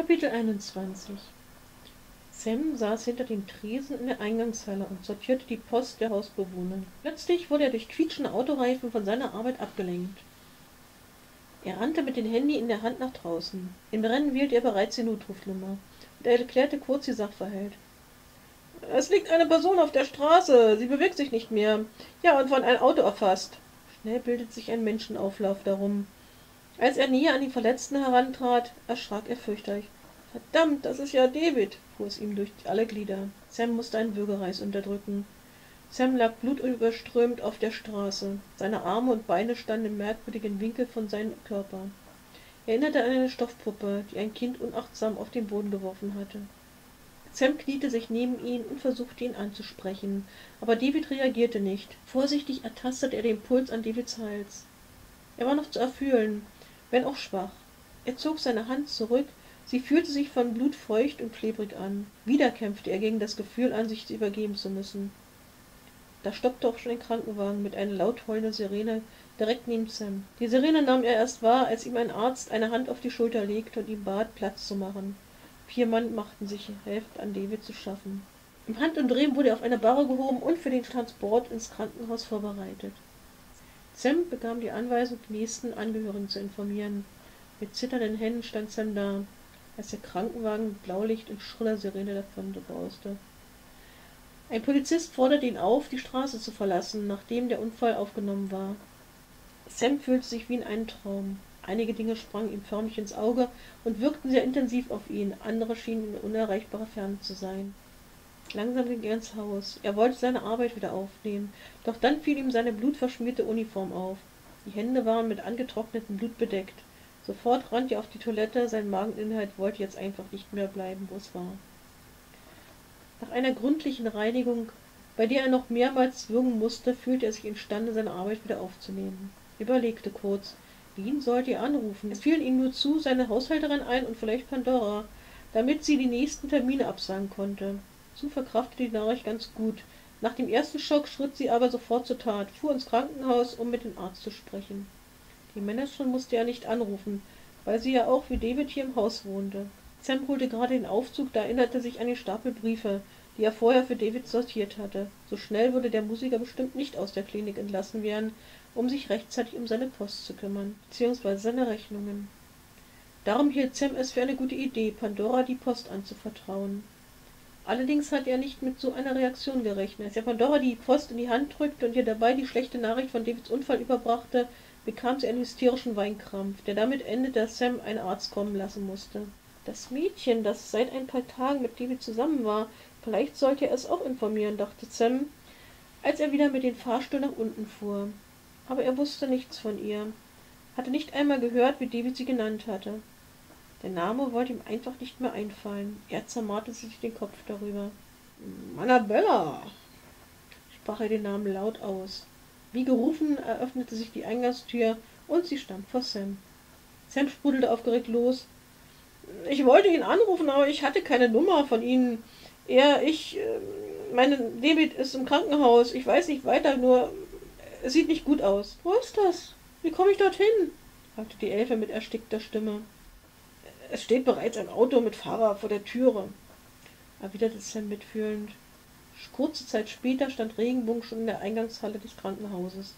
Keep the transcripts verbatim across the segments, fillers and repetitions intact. Kapitel einundzwanzig Sam saß hinter dem Tresen in der Eingangshalle und sortierte die Post der Hausbewohner. Plötzlich wurde er durch quietschende Autoreifen von seiner Arbeit abgelenkt. Er rannte mit dem Handy in der Hand nach draußen. Im Rennen wählte er bereits die Notrufnummer und er erklärte kurz die Sachverhalt. »Es liegt eine Person auf der Straße, sie bewegt sich nicht mehr. Ja, und von einem Auto erfasst.« Schnell bildet sich ein Menschenauflauf darum. Als er näher an die Verletzten herantrat, erschrak er fürchterlich. »Verdammt, das ist ja David«, fuhr es ihm durch alle Glieder. Sam musste einen Würgereiz unterdrücken. Sam lag blutüberströmt auf der Straße. Seine Arme und Beine standen im merkwürdigen Winkel von seinem Körper. Er erinnerte an eine Stoffpuppe, die ein Kind unachtsam auf den Boden geworfen hatte. Sam kniete sich neben ihn und versuchte, ihn anzusprechen, aber David reagierte nicht. Vorsichtig ertastete er den Puls an Davids Hals. Er war noch zu erfühlen, wenn auch schwach. Er zog seine Hand zurück, sie fühlte sich von Blut feucht und klebrig an. Wieder kämpfte er gegen das Gefühl an, sich übergeben zu müssen. Da stoppte auch schon ein Krankenwagen mit einer laut heulenden Sirene direkt neben Sam. Die Sirene nahm er erst wahr, als ihm ein Arzt eine Hand auf die Schulter legte und ihm bat, Platz zu machen. Vier Mann machten sich helfend an David zu schaffen. Im Handumdrehen wurde er auf eine Barre gehoben und für den Transport ins Krankenhaus vorbereitet. Sam bekam die Anweisung, die nächsten Angehörigen zu informieren. Mit zitternden Händen stand Sam da, als der Krankenwagen mit Blaulicht und schriller Sirene davon brauste. Ein Polizist forderte ihn auf, die Straße zu verlassen, nachdem der Unfall aufgenommen war. Sam fühlte sich wie in einem Traum. Einige Dinge sprangen ihm förmlich ins Auge und wirkten sehr intensiv auf ihn, andere schienen in unerreichbarer Ferne zu sein. Langsam ging er ins Haus. Er wollte seine Arbeit wieder aufnehmen, doch dann fiel ihm seine blutverschmierte Uniform auf. Die Hände waren mit angetrocknetem Blut bedeckt. Sofort rannte er auf die Toilette, sein Mageninhalt wollte jetzt einfach nicht mehr bleiben, wo es war. Nach einer gründlichen Reinigung, bei der er noch mehrmals würgen musste, fühlte er sich imstande, seine Arbeit wieder aufzunehmen. Er überlegte kurz, wen sollte er anrufen? Es fielen ihm nur zu, seine Haushälterin ein und vielleicht Pandora, damit sie die nächsten Termine absagen konnte. Sue verkraftete die Nachricht ganz gut. Nach dem ersten Schock schritt sie aber sofort zur Tat, fuhr ins Krankenhaus, um mit dem Arzt zu sprechen. Die Managerin musste er nicht anrufen, weil sie ja auch wie David hier im Haus wohnte. Sam holte gerade den Aufzug, da erinnerte er sich an den Stapel Briefe, die er vorher für David sortiert hatte. So schnell würde der Musiker bestimmt nicht aus der Klinik entlassen werden, um sich rechtzeitig um seine Post zu kümmern, beziehungsweise seine Rechnungen. Darum hielt Sam es für eine gute Idee, Pandora die Post anzuvertrauen. Allerdings hatte er nicht mit so einer Reaktion gerechnet. Als er Pandora die Post in die Hand drückte und ihr dabei die schlechte Nachricht von Davids Unfall überbrachte, bekam sie einen hysterischen Weinkrampf, der damit endete, dass Sam einen Arzt kommen lassen musste. Das Mädchen, das seit ein paar Tagen mit David zusammen war, vielleicht sollte er es auch informieren, dachte Sam, als er wieder mit dem Fahrstuhl nach unten fuhr. Aber er wusste nichts von ihr, hatte nicht einmal gehört, wie David sie genannt hatte. Der Name wollte ihm einfach nicht mehr einfallen. Er zermarrte sich den Kopf darüber. »Annabella«, sprach er den Namen laut aus. Wie gerufen, eröffnete sich die Eingangstür und sie stand vor Sam. Sam sprudelte aufgeregt los. »Ich wollte ihn anrufen, aber ich hatte keine Nummer von Ihnen. Er, ich, meine, David ist im Krankenhaus. Ich weiß nicht weiter, nur es sieht nicht gut aus.« »Wo ist das? Wie komme ich dorthin?« fragte die Elfe mit erstickter Stimme. »Es steht bereits ein Auto mit Fahrer vor der Türe«, erwiderte Sam mitfühlend. Kurze Zeit später stand Regenbogen schon in der Eingangshalle des Krankenhauses.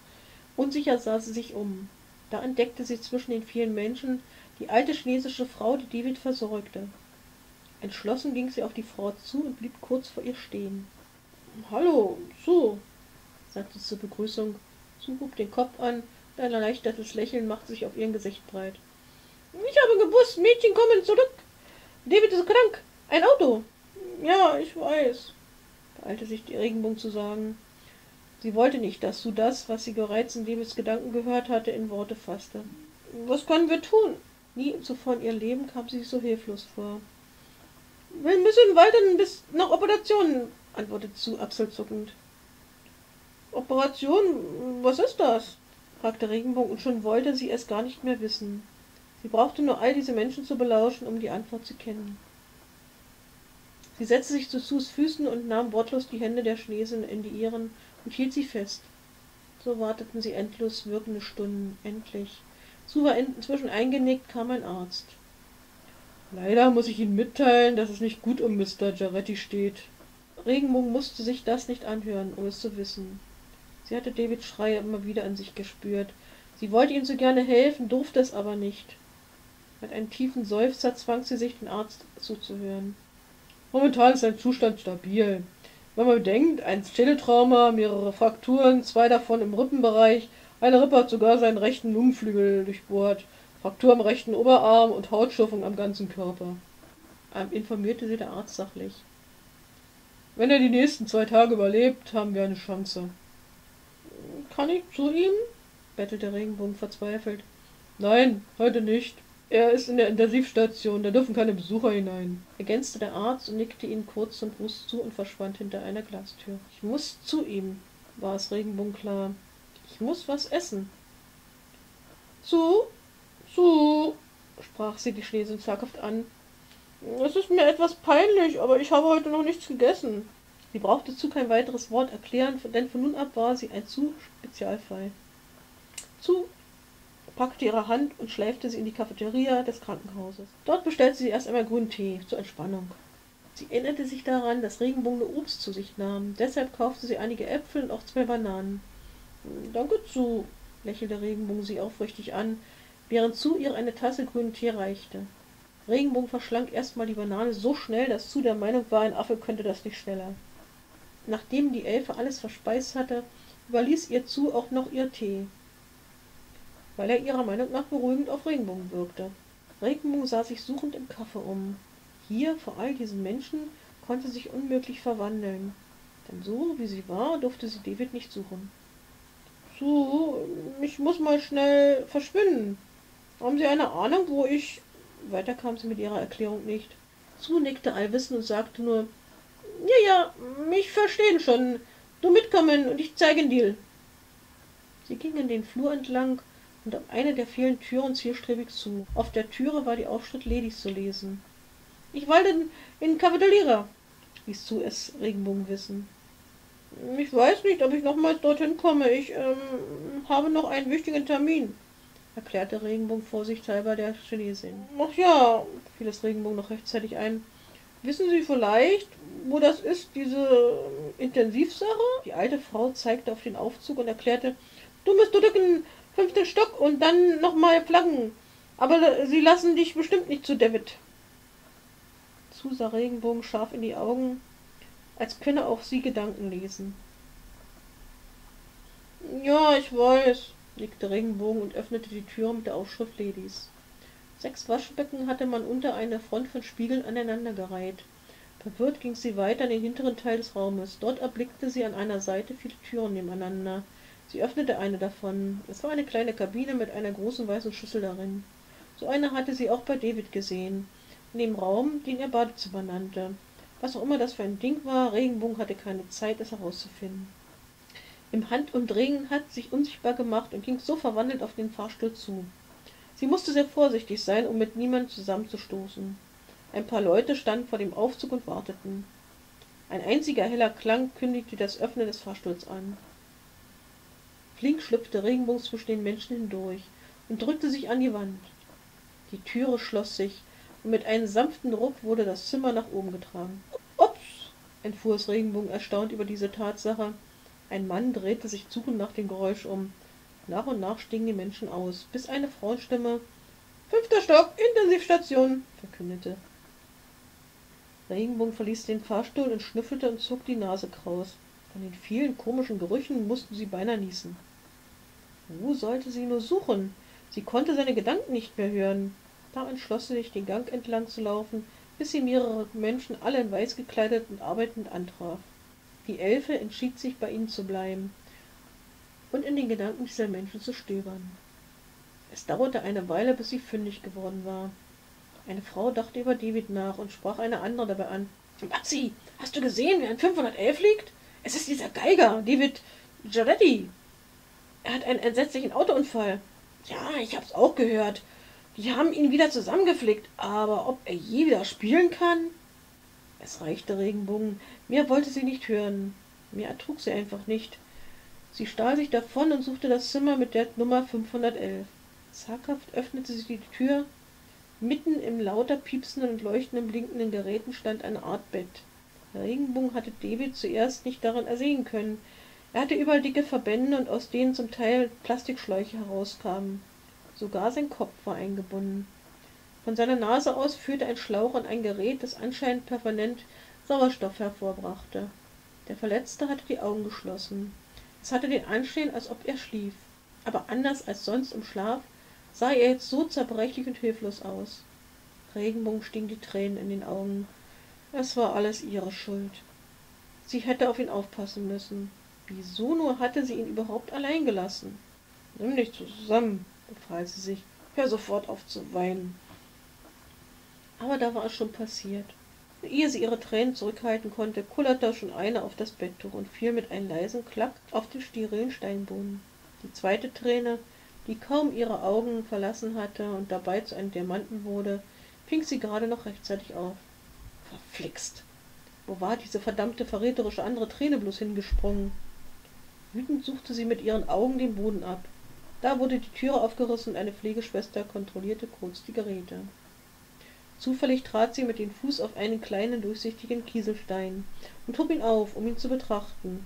Unsicher sah sie sich um. Da entdeckte sie zwischen den vielen Menschen die alte chinesische Frau, die David versorgte. Entschlossen ging sie auf die Frau zu und blieb kurz vor ihr stehen. »Hallo, Sue«, sagte sie zur Begrüßung. Sue hob den Kopf an und ein erleichtertes Lächeln machte sich auf ihrem Gesicht breit. »Ich habe gewusst, Mädchen kommen zurück. David ist krank. Ein Auto.« »Ja, ich weiß«, beeilte sich die Regenbogen zu sagen. Sie wollte nicht, dass Sue das, was sie bereits in Davids Gedanken gehört hatte, in Worte fasste. »Was können wir tun?« Nie zuvor in ihr Leben kam sie sich so hilflos vor. »Wir müssen weiter bis nach Operationen«, antwortete Sue achselzuckend. »Operation? Was ist das?« fragte Regenbogen und schon wollte sie es gar nicht mehr wissen. Sie brauchte nur all diese Menschen zu belauschen, um die Antwort zu kennen. Sie setzte sich zu Sues Füßen und nahm wortlos die Hände der Chinesin in die ihren und hielt sie fest. So warteten sie endlos wirkende Stunden. Endlich. Sue war inzwischen eingenickt, kam ein Arzt. Leider muss ich Ihnen mitteilen, dass es nicht gut um Mister Jaretti steht. Regenbogen musste sich das nicht anhören, um es zu wissen. Sie hatte Davids Schreie immer wieder an sich gespürt. Sie wollte ihm so gerne helfen, durfte es aber nicht. Mit einem tiefen Seufzer zwang sie sich, den Arzt zuzuhören. Momentan ist sein Zustand stabil. Wenn man bedenkt, ein Schädeltrauma, mehrere Frakturen, zwei davon im Rippenbereich, eine Rippe hat sogar seinen rechten Lungenflügel durchbohrt, Fraktur am rechten Oberarm und Hautschürfung am ganzen Körper. Informierte sie der Arzt sachlich. Wenn er die nächsten zwei Tage überlebt, haben wir eine Chance. Kann ich zu ihm? Bettelte Regenbogen verzweifelt. Nein, heute nicht. Er ist in der Intensivstation, da dürfen keine Besucher hinein, ergänzte der Arzt und nickte ihnen kurz und brust zu und verschwand hinter einer Glastür. Ich muss zu ihm, war es Regenbogen klar. Ich muss was essen. Zu, zu, sprach sie die Schlesin zaghaft an. Es ist mir etwas peinlich, aber ich habe heute noch nichts gegessen. Sie brauchte zu kein weiteres Wort erklären, denn von nun ab war sie ein Zu-Spezialfall. Zu packte ihre Hand und schleifte sie in die Cafeteria des Krankenhauses. Dort bestellte sie erst einmal grünen Tee zur Entspannung. Sie erinnerte sich daran, dass Regenbogen Obst zu sich nahm. Deshalb kaufte sie einige Äpfel und auch zwei Bananen. »Danke, Zu«, lächelte Regenbogen sie aufrichtig an, während Zu ihr eine Tasse grünen Tee reichte. Regenbogen verschlang erstmal die Banane so schnell, dass Zu der Meinung war, ein Affe könnte das nicht schneller. Nachdem die Elfe alles verspeist hatte, überließ ihr Zu auch noch ihr Tee, weil er ihrer Meinung nach beruhigend auf Regenbogen wirkte. Regenbogen sah sich suchend im Kaffee um. Hier, vor all diesen Menschen, konnte sich unmöglich verwandeln, denn so, wie sie war, durfte sie David nicht suchen. »Zu, ich muss mal schnell verschwinden. Haben Sie eine Ahnung, wo ich...« Weiter kam sie mit ihrer Erklärung nicht. Zu nickte allwissend und sagte nur, »Ja, ja, mich verstehen schon. Du mitkommen und ich zeige den Deal.« Sie gingen den Flur entlang und auf eine der vielen Türen zielstrebig zu. Auf der Türe war die Aufschrift ledig zu lesen. »Ich wollte in Cafeteria«, ließ Zu es Regenbogen wissen. »Ich weiß nicht, ob ich nochmals dorthin komme. Ich ähm, habe noch einen wichtigen Termin«, erklärte Regenbogen vorsichtshalber der Chinesin. »Ach ja«, fiel es Regenbogen noch rechtzeitig ein. »Wissen Sie vielleicht, wo das ist, diese Intensivsache?« Die alte Frau zeigte auf den Aufzug und erklärte, »Du musst drücken, fünften Stock und dann nochmal Flaggen. Aber sie lassen dich bestimmt nicht zu David.« Zu sah Regenbogen scharf in die Augen, als könne auch sie Gedanken lesen. »Ja, ich weiß«, nickte Regenbogen und öffnete die Tür mit der Aufschrift Ladies. Sechs Waschbecken hatte man unter einer Front von Spiegeln aneinandergereiht. Verwirrt ging sie weiter in den hinteren Teil des Raumes. Dort erblickte sie an einer Seite viele Türen nebeneinander. Sie öffnete eine davon. Es war eine kleine Kabine mit einer großen weißen Schüssel darin. So eine hatte sie auch bei David gesehen, in dem Raum, den er Badezimmer nannte. Was auch immer das für ein Ding war, Regenbogen hatte keine Zeit, es herauszufinden. Im Handumdrehen hat sich unsichtbar gemacht und ging so verwandelt auf den Fahrstuhl zu. Sie musste sehr vorsichtig sein, um mit niemandem zusammenzustoßen. Ein paar Leute standen vor dem Aufzug und warteten. Ein einziger heller Klang kündigte das Öffnen des Fahrstuhls an. Flink schlüpfte Regenbogen zwischen den Menschen hindurch und drückte sich an die Wand. Die Türe schloss sich, und mit einem sanften Ruck wurde das Zimmer nach oben getragen. »Ups«, entfuhr es Regenbogen erstaunt über diese Tatsache. Ein Mann drehte sich suchend nach dem Geräusch um. Nach und nach stiegen die Menschen aus, bis eine Frauenstimme »Fünfter Stock, Intensivstation«, verkündete. Regenbogen verließ den Fahrstuhl und schnüffelte und zog die Nase kraus. Von den vielen komischen Gerüchen mussten sie beinahe niesen. Wo sollte sie nur suchen? Sie konnte seine Gedanken nicht mehr hören. Da entschloss sie sich, den Gang entlang zu laufen, bis sie mehrere Menschen, alle in weiß gekleidet und arbeitend, antraf. Die Elfe entschied sich, bei ihnen zu bleiben und in den Gedanken dieser Menschen zu stöbern. Es dauerte eine Weile, bis sie fündig geworden war. Eine Frau dachte über David nach und sprach eine andere dabei an. »Matzi, hast du gesehen, wie ein fünfhundertelf liegt? Es ist dieser Geiger, David Jaretti. Er hat einen entsetzlichen Autounfall. Ja, ich hab's auch gehört. Die haben ihn wieder zusammengeflickt, aber ob er je wieder spielen kann?« Es reichte Regenbogen. Mehr wollte sie nicht hören. Mehr ertrug sie einfach nicht. Sie stahl sich davon und suchte das Zimmer mit der Nummer fünfhundertelf. Zaghaft öffnete sie die Tür Mitten im lauter piepsenden und leuchtenden, blinkenden Geräten stand eine Art Bett. Der Regenbogen hatte David zuerst nicht darin ersehen können. Er hatte überall dicke Verbände und aus denen zum Teil Plastikschläuche herauskamen. Sogar sein Kopf war eingebunden. Von seiner Nase aus führte ein Schlauch an ein Gerät, das anscheinend permanent Sauerstoff hervorbrachte. Der Verletzte hatte die Augen geschlossen. Es hatte den Anschein, als ob er schlief. Aber anders als sonst im Schlaf sah er jetzt so zerbrechlich und hilflos aus. Regenbogen stiegen die Tränen in den Augen. Es war alles ihre Schuld. Sie hätte auf ihn aufpassen müssen. Wieso nur hatte sie ihn überhaupt allein gelassen? Nimm dich zusammen, befahl sie sich. Hör sofort auf zu weinen. Aber da war es schon passiert. Und ehe sie ihre Tränen zurückhalten konnte, kullerte schon eine auf das Betttuch und fiel mit einem leisen Klack auf den sterilen Steinboden. Die zweite Träne, die kaum ihre Augen verlassen hatte und dabei zu einem Diamanten wurde, fing sie gerade noch rechtzeitig auf. Verflixt! Wo war diese verdammte, verräterische andere Träne bloß hingesprungen? Wütend suchte sie mit ihren Augen den Boden ab. Da wurde die Türe aufgerissen und eine Pflegeschwester kontrollierte kurz die Geräte. Zufällig trat sie mit dem Fuß auf einen kleinen, durchsichtigen Kieselstein und hob ihn auf, um ihn zu betrachten.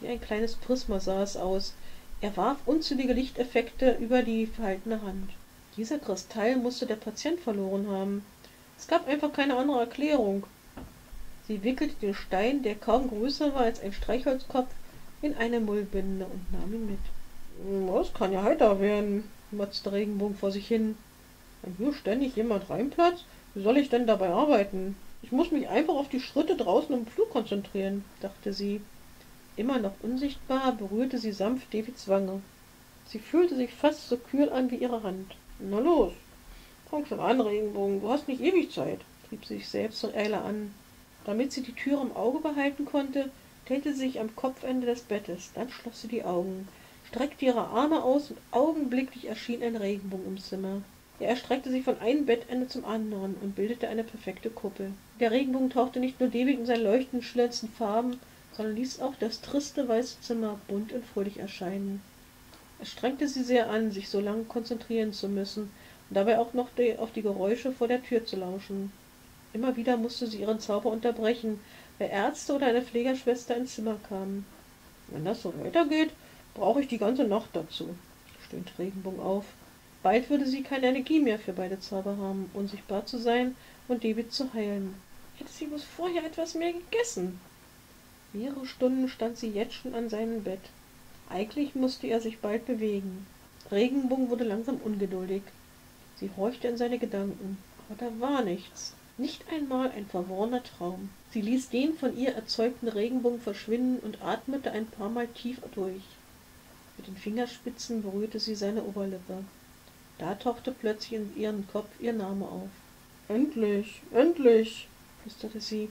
Wie ein kleines Prisma sah es aus. Er warf unzählige Lichteffekte über die verhaltene Hand. Dieser Kristall musste der Patient verloren haben. Es gab einfach keine andere Erklärung. Sie wickelte den Stein, der kaum größer war als ein Streichholzkopf, in eine Mullbinde und nahm ihn mit. Das kann ja heiter werden, motzte Regenbogen vor sich hin. Wenn hier ständig jemand reinplatzt, wie soll ich denn dabei arbeiten? Ich muss mich einfach auf die Schritte draußen im Flur konzentrieren, dachte sie. Immer noch unsichtbar berührte sie sanft Davids Wange. Sie fühlte sich fast so kühl an wie ihre Hand. Na los, fang schon an, Regenbogen, du hast nicht ewig Zeit, trieb sie sich selbst und Eile an. Damit sie die Tür im Auge behalten konnte, drehte sie sich am Kopfende des Bettes, dann schloss sie die Augen, streckte ihre Arme aus und augenblicklich erschien ein Regenbogen im Zimmer. Er erstreckte sich von einem Bettende zum anderen und bildete eine perfekte Kuppel. Der Regenbogen tauchte nicht nur David in seinen leuchtenden, schillernden Farben, sondern ließ auch das triste weiße Zimmer bunt und fröhlich erscheinen. Es strengte sie sehr an, sich so lange konzentrieren zu müssen und dabei auch noch die, auf die Geräusche vor der Tür zu lauschen. Immer wieder musste sie ihren Zauber unterbrechen, weil Ärzte oder eine Pflegerschwester ins Zimmer kamen. Wenn das so weitergeht, brauche ich die ganze Nacht dazu, stöhnte Regenbogen auf. Bald würde sie keine Energie mehr für beide Zauber haben, unsichtbar zu sein und David zu heilen. Hätte sie bloß vorher etwas mehr gegessen. Mehrere Stunden stand sie jetzt schon an seinem Bett. Eigentlich musste er sich bald bewegen. Regenbogen wurde langsam ungeduldig. Sie horchte in seine Gedanken, aber da war nichts. Nicht einmal ein verworrener Traum. Sie ließ den von ihr erzeugten Regenbogen verschwinden und atmete ein paar Mal tief durch. Mit den Fingerspitzen berührte sie seine Oberlippe. Da tauchte plötzlich in ihrem Kopf ihr Name auf. »Endlich, endlich«, flüsterte sie.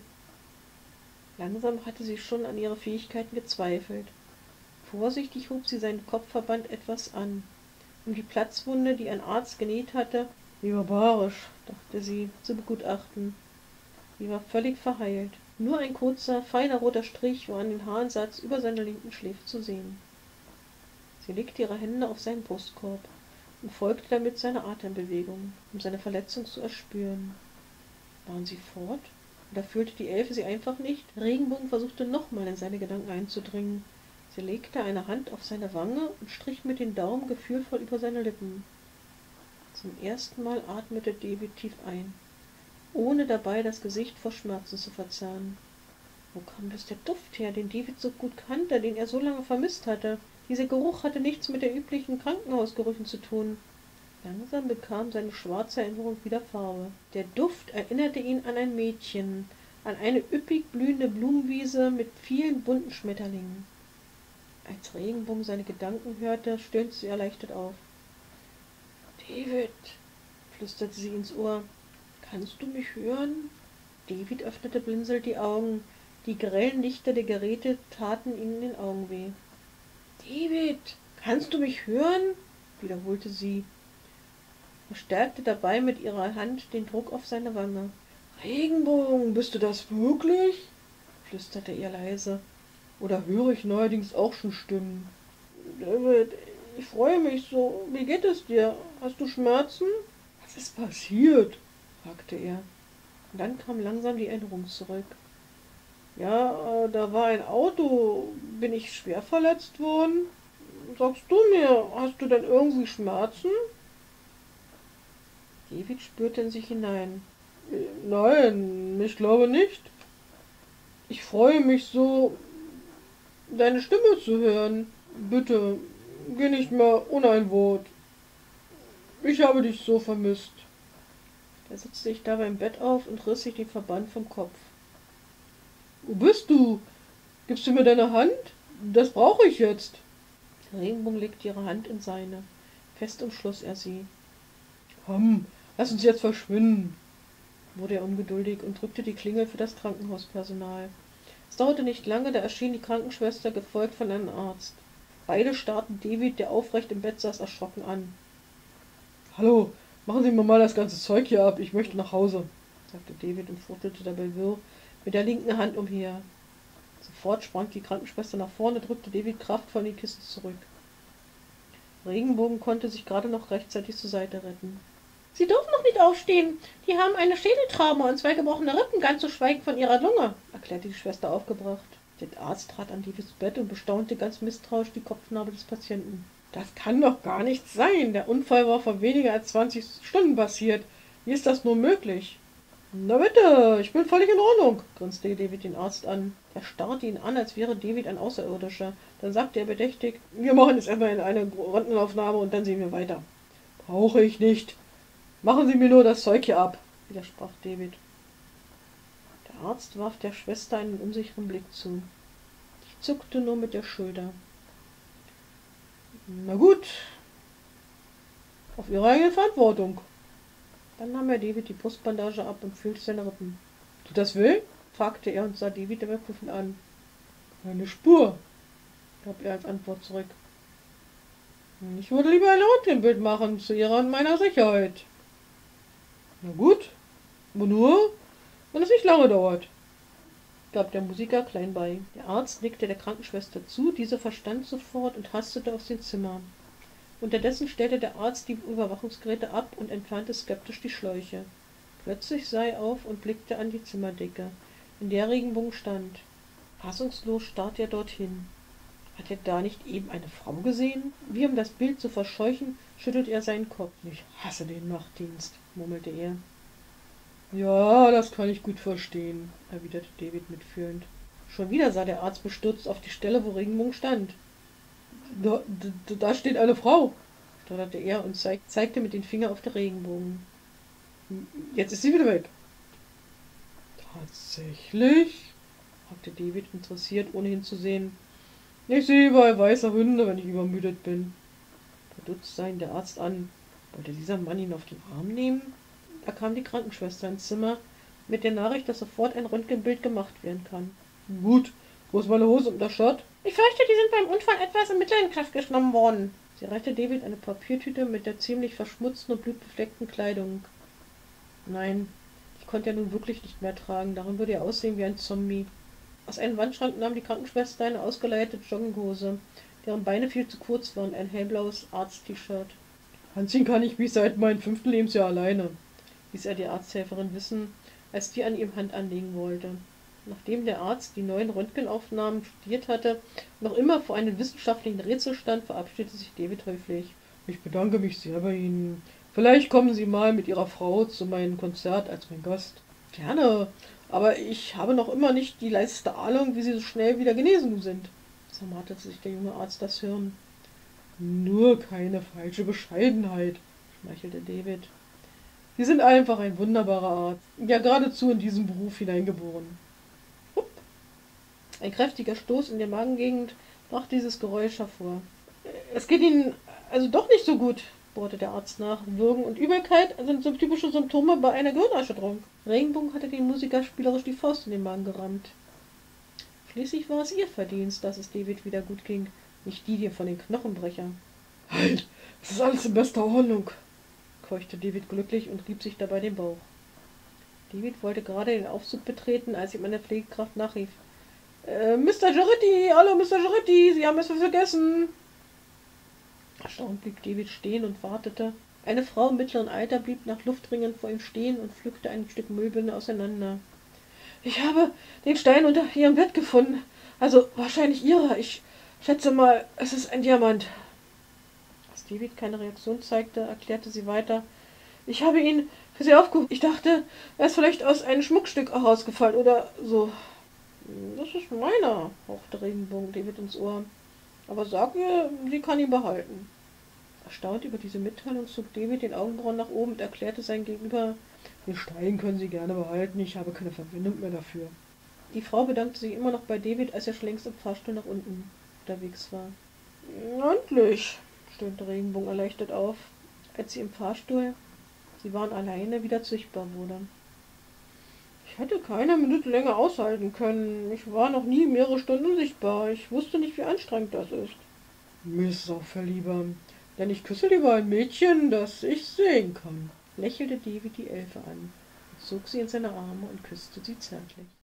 Langsam hatte sie schon an ihre Fähigkeiten gezweifelt. Vorsichtig hob sie seinen Kopfverband etwas an. Um die Platzwunde, die ein Arzt genäht hatte, wie barbarisch, dachte sie, zu begutachten. Sie war völlig verheilt. Nur ein kurzer, feiner roter Strich war an den Haarensatz über seiner linken Schläfe zu sehen. Sie legte ihre Hände auf seinen Brustkorb und folgte damit seiner Atembewegung, um seine Verletzung zu erspüren. Waren sie fort? Da fühlte die Elfe sie einfach nicht. Regenbogen versuchte nochmal in seine Gedanken einzudringen. Sie legte eine Hand auf seine Wange und strich mit den Daumen gefühlvoll über seine Lippen. Zum ersten Mal atmete David tief ein, ohne dabei das Gesicht vor Schmerzen zu verzerren. Wo kam das der Duft her, den David so gut kannte, den er so lange vermisst hatte? Dieser Geruch hatte nichts mit den üblichen Krankenhausgerüchen zu tun. Langsam bekam seine schwarze Erinnerung wieder Farbe. Der Duft erinnerte ihn an ein Mädchen, an eine üppig blühende Blumenwiese mit vielen bunten Schmetterlingen. Als Regenbogen seine Gedanken hörte, stöhnte sie erleichtert auf. »David«, flüsterte sie ins Ohr, »kannst du mich hören?« David öffnete blinzelnd die Augen. Die grellen Lichter der Geräte taten ihm in den Augen weh. »David, kannst du mich hören?« wiederholte sie. Er stärkte dabei mit ihrer Hand den Druck auf seine Wange. »Regenbogen, bist du das wirklich?« flüsterte er leise. »Oder höre ich neuerdings auch schon Stimmen?« »David, ich freue mich so. Wie geht es dir? Hast du Schmerzen?« »Was ist passiert?", fragte er. Und dann kam langsam die Erinnerung zurück. "Ja, äh, da war ein Auto. Bin ich schwer verletzt worden? Sagst du mir, hast du denn irgendwie Schmerzen?" David spürte in sich hinein. "Nein, ich glaube nicht. Ich freue mich so, deine Stimme zu hören. Bitte, geh nicht mehr ohne ein Wort. Ich habe dich so vermisst." Er setzte sich dabei im Bett auf und riss sich den Verband vom Kopf. "Wo bist du? Gibst du mir deine Hand? Das brauche ich jetzt." Regenbogen legte ihre Hand in seine. Fest umschloss er sie. "Komm, lass uns jetzt verschwinden", wurde er ungeduldig und drückte die Klingel für das Krankenhauspersonal. Es dauerte nicht lange, da erschien die Krankenschwester, gefolgt von einem Arzt. Beide starrten David, der aufrecht im Bett saß, erschrocken an. "Hallo, machen Sie mir mal das ganze Zeug hier ab, ich möchte nach Hause", sagte David und fuchtelte dabei wirr mit der linken Hand umher. Sofort sprang die Krankenschwester nach vorne, drückte David kraftvoll in die Kiste zurück. Regenbogen konnte sich gerade noch rechtzeitig zur Seite retten. "Sie dürfen noch nicht aufstehen. Die haben eine Schädeltrauma und zwei gebrochene Rippen, ganz zu schweigen von ihrer Lunge", erklärte die Schwester aufgebracht. Der Arzt trat an Davids Bett und bestaunte ganz misstrauisch die Kopfnarbe des Patienten. "Das kann doch gar nicht sein. Der Unfall war vor weniger als zwanzig Stunden passiert. Wie ist das nur möglich?" "Na bitte, ich bin völlig in Ordnung", grinste David den Arzt an. Er starrte ihn an, als wäre David ein Außerirdischer. Dann sagte er bedächtig: "Wir machen jetzt erstmal eine Röntgenaufnahme und dann sehen wir weiter." "Brauche ich nicht. Machen Sie mir nur das Zeug hier ab", widersprach David. Der Arzt warf der Schwester einen unsicheren Blick zu. Die zuckte nur mit der Schulter. "Na gut, auf Ihre eigene Verantwortung." Dann nahm er David die Brustbandage ab und fühlte seine Rippen. "Tut das weh?" fragte er und sah David dabei prüfend an. "Eine Spur", gab er als Antwort zurück. "Ich würde lieber ein Röntgenbild machen, zu Ihrer und meiner Sicherheit." "Na gut, aber nur, wenn es nicht lange dauert", gab der Musiker klein bei. Der Arzt nickte der Krankenschwester zu, diese verstand sofort und hastete aus dem Zimmer. Unterdessen stellte der Arzt die Überwachungsgeräte ab und entfernte skeptisch die Schläuche. Plötzlich sah er auf und blickte an die Zimmerdecke, in der Regenbogen stand. Fassungslos starrte er dorthin. Hat er da nicht eben eine Frau gesehen? Wie um das Bild zu verscheuchen, schüttelte er seinen Kopf. "Ich hasse den Nachtdienst", murmelte er. "Ja, das kann ich gut verstehen", erwiderte David mitfühlend. Schon wieder sah der Arzt bestürzt auf die Stelle, wo Regenbogen stand. Da, da, da steht eine Frau", stotterte er und zeig, zeigte mit den Fingern auf den Regenbogen. "Jetzt ist sie wieder weg." "Tatsächlich?" fragte David interessiert, ohne hinzusehen. "Ich sehe überall weiße Hunde, wenn ich übermüdet bin." Verdutzt sah ihn der Arzt an. Wollte dieser Mann ihn auf den Arm nehmen? Da kam die Krankenschwester ins Zimmer mit der Nachricht, dass sofort ein Röntgenbild gemacht werden kann. "Gut, wo ist meine Hose und das Shirt?" "Ich fürchte, die sind beim Unfall etwas in Mitleidenschaft genommen worden." Sie reichte David eine Papiertüte mit der ziemlich verschmutzten und blutbefleckten Kleidung. Nein, die konnte er nun wirklich nicht mehr tragen, darin würde er aussehen wie ein Zombie. Aus einem Wandschrank nahm die Krankenschwester eine ausgeleierte Jogginghose, deren Beine viel zu kurz waren, ein hellblaues Arzt-T-Shirt. "Anziehen kann ich mich seit meinem fünften Lebensjahr alleine", ließ er die Arzthelferin wissen, als die an ihm Hand anlegen wollte. Nachdem der Arzt die neuen Röntgenaufnahmen studiert hatte, noch immer vor einem wissenschaftlichen Rätsel stand, verabschiedete sich David häufig. "Ich bedanke mich sehr bei Ihnen. Vielleicht kommen Sie mal mit Ihrer Frau zu meinem Konzert als mein Gast." "Gerne, aber ich habe noch immer nicht die leiste Ahnung, wie Sie so schnell wieder genesen sind", zermarterte sich der junge Arzt das Hirn. "Nur keine falsche Bescheidenheit", schmeichelte David. "Sie sind einfach ein wunderbarer Arzt, ja geradezu in diesen Beruf hineingeboren." Ein kräftiger Stoß in der Magengegend brachte dieses Geräusch hervor. "Es geht Ihnen also doch nicht so gut", bohrte der Arzt nach. "Würgen und Übelkeit sind so typische Symptome bei einer Gehirnerschütterung." Regenbogen hatte den Musiker spielerisch die Faust in den Magen gerammt. Schließlich war es ihr Verdienst, dass es David wieder gut ging, nicht die dir von den Knochenbrechern. "Halt, es ist alles in bester Ordnung", keuchte David glücklich und rieb sich dabei den Bauch. David wollte gerade den Aufzug betreten, als ihm eine Pflegekraft nachrief: Äh, Mister Jaretti, hallo Mister Jaretti, Sie haben es vergessen." Erstaunt blieb David stehen und wartete. Eine Frau im mittleren Alter blieb nach Luft ringend vor ihm stehen und pflückte ein Stück Müllbinde auseinander. »Ich habe den Stein unter ihrem Bett gefunden. Also wahrscheinlich ihrer. Ich schätze mal, es ist ein Diamant.« Als David keine Reaktion zeigte, erklärte sie weiter, »Ich habe ihn für sie aufgehoben. Ich dachte, er ist vielleicht aus einem Schmuckstück herausgefallen oder so.« »Das ist meiner«, hauchte Regenbogen David ins Ohr. »Aber sag ihr, sie kann ihn behalten.« Erstaunt über diese Mitteilung zog David den Augenbrauen nach oben und erklärte sein Gegenüber, »Den Stein können Sie gerne behalten, ich habe keine Verwendung mehr dafür.« Die Frau bedankte sich immer noch bei David, als er schon längst im Fahrstuhl nach unten unterwegs war. »Endlich«, stöhnte Regenbogen erleichtert auf, als sie im Fahrstuhl, sie waren alleine, wieder sichtbar wurde. »Ich hätte keine Minute länger aushalten können. Ich war noch nie mehrere Stunden unsichtbar. Ich wusste nicht, wie anstrengend das ist.« »Miss auf, Verlieber. Denn ich küsse lieber ein Mädchen, das ich sehen kann«, lächelte David die Elfe an, zog sie in seine Arme und küsste sie zärtlich.